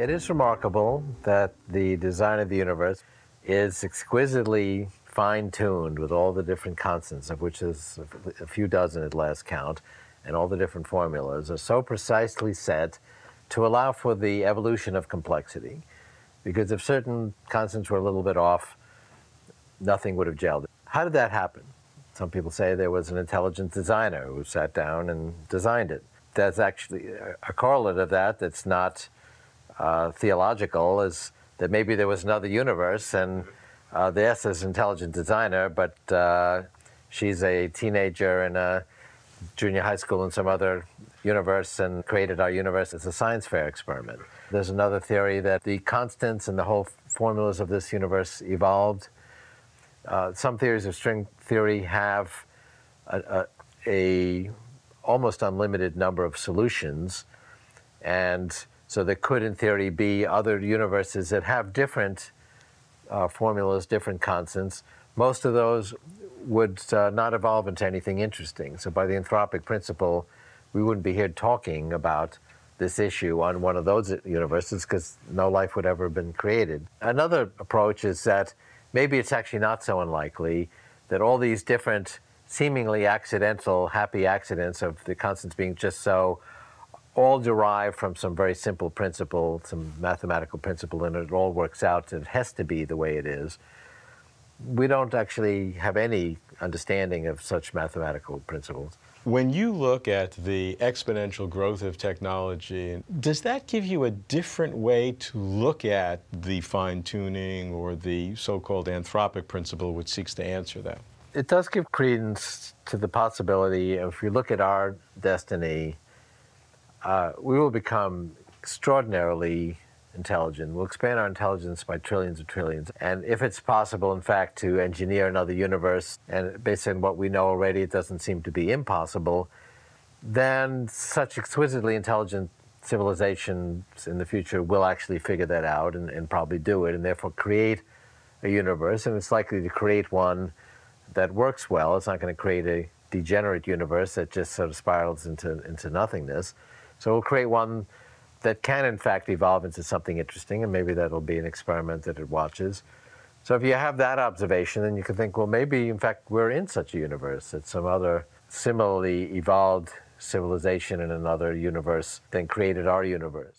It is remarkable that the design of the universe is exquisitely fine-tuned with all the different constants, of which there's a few dozen at last count, and all the different formulas are so precisely set to allow for the evolution of complexity. Because if certain constants were a little bit off, nothing would have gelled. How did that happen? Some people say there was an intelligent designer who sat down and designed it. That's actually a correlate of that that's not theological, is that maybe there was another universe, and the S is intelligent designer, but she's a teenager in a junior high school in some other universe and created our universe as a science fair experiment. There's another theory that the constants and the whole formulas of this universe evolved. Some theories of string theory have a almost unlimited number of solutions, and so there could, in theory, be other universes that have different formulas, different constants. Most of those would not evolve into anything interesting. So by the Anthropic Principle, we wouldn't be here talking about this issue on one of those universes because no life would ever have been created. Another approach is that maybe it's actually not so unlikely that all these different seemingly accidental, happy accidents of the constants being just so all derived from some very simple principle, some mathematical principle, and it all works out. It has to be the way it is. We don't actually have any understanding of such mathematical principles. When you look at the exponential growth of technology, does that give you a different way to look at the fine-tuning or the so-called Anthropic Principle, which seeks to answer that? It does give credence to the possibility of, if you look at our destiny, we will become extraordinarily intelligent. We'll expand our intelligence by trillions and trillions. And if it's possible, in fact, to engineer another universe, and based on what we know already, it doesn't seem to be impossible, then such exquisitely intelligent civilizations in the future will actually figure that out and probably do it, and therefore create a universe. And it's likely to create one that works well. It's not going to create a degenerate universe that just sort of spirals into nothingness. So we'll create one that can, in fact, evolve into something interesting, and maybe that'll be an experiment that it watches. So if you have that observation, then you can think, well, maybe, in fact, we're in such a universe, that some other similarly evolved civilization in another universe then created our universe.